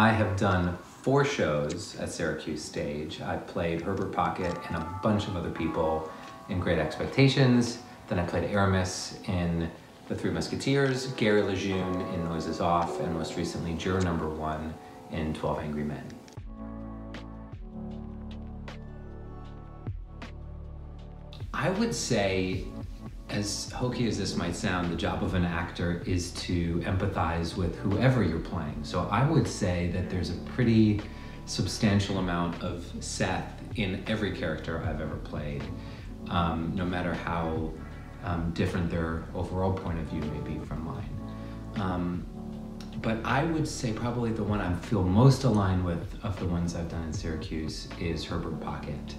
I have done 4 shows at Syracuse Stage. I played Herbert Pocket and a bunch of other people in Great Expectations. Then I played Aramis in The Three Musketeers, Gary Lejeune in Noises Off, and most recently Juror Number One in 12 Angry Men. I would say, as hokey as this might sound, the job of an actor is to empathize with whoever you're playing. So I would say that there's a pretty substantial amount of Seth in every character I've ever played, no matter how different their overall point of view may be from mine. But I would say probably the one I feel most aligned with of the ones I've done in Syracuse is Herbert Pocket.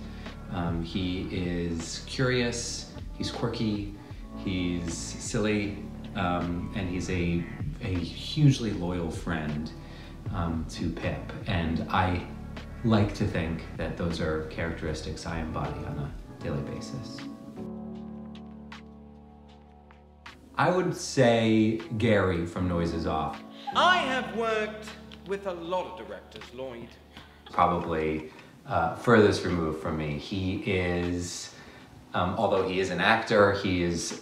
He is curious, he's quirky, he's silly, and he's a hugely loyal friend to Pip. And I like to think that those are characteristics I embody on a daily basis. I would say Gary from Noises Off. I have worked with a lot of directors, Lloyd. Probably furthest removed from me. He is, although he is an actor, he is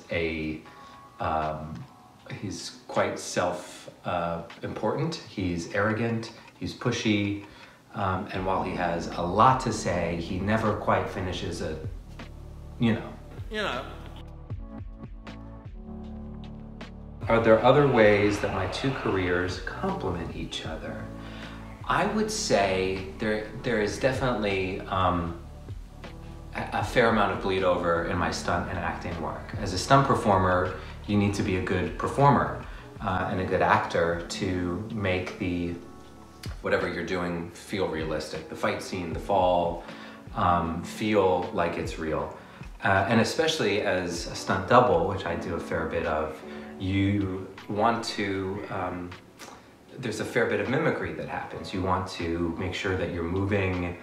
he's quite self-important, he's arrogant, he's pushy, and while he has a lot to say, he never quite finishes a, you know. Are there other ways that my two careers complement each other? I would say there is definitely a fair amount of bleed over in my stunt and acting work. As a stunt performer, you need to be a good performer and a good actor to make whatever you're doing feel realistic. The fight scene, the fall, feel like it's real. And especially as a stunt double, which I do a fair bit of, you want to, there's a fair bit of mimicry that happens. You want to make sure that you're moving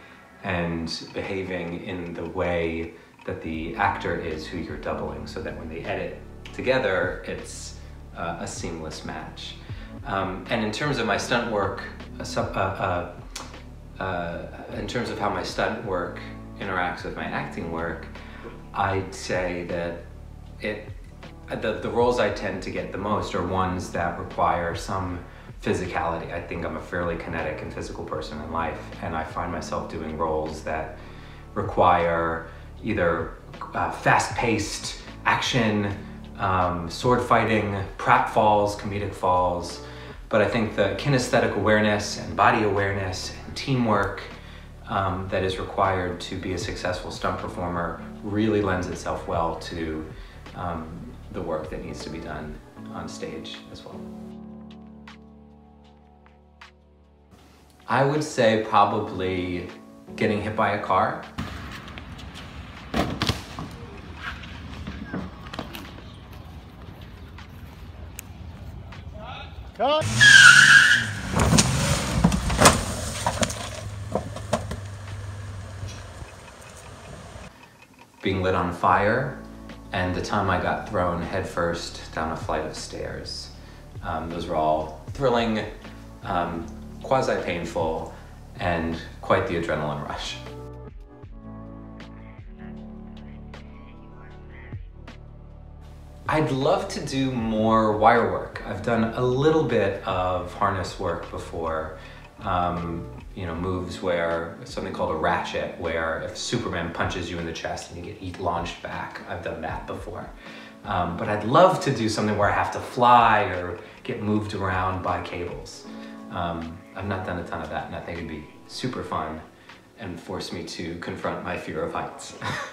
and behaving in the way that the actor is who you're doubling, so that when they edit together, it's a seamless match. And in terms of my stunt work, in terms of how my stunt work interacts with my acting work, I'd say that the roles I tend to get the most are ones that require some physicality. I think I'm a fairly kinetic and physical person in life, and I find myself doing roles that require either fast-paced action, sword fighting, pratfalls, comedic falls. But I think the kinesthetic awareness and body awareness and teamwork that is required to be a successful stunt performer really lends itself well to the work that needs to be done on stage as well. I would say probably getting hit by a car. Cut. Being lit on fire, and the time I got thrown headfirst down a flight of stairs. Those were all thrilling, quasi-painful, and quite the adrenaline rush. I'd love to do more wire work. I've done a little bit of harness work before, moves where something called a ratchet, where if Superman punches you in the chest and you get launched back, I've done that before. But I'd love to do something where I have to fly or get moved around by cables. I've not done a ton of that, and I think it'd be super fun and force me to confront my fear of heights.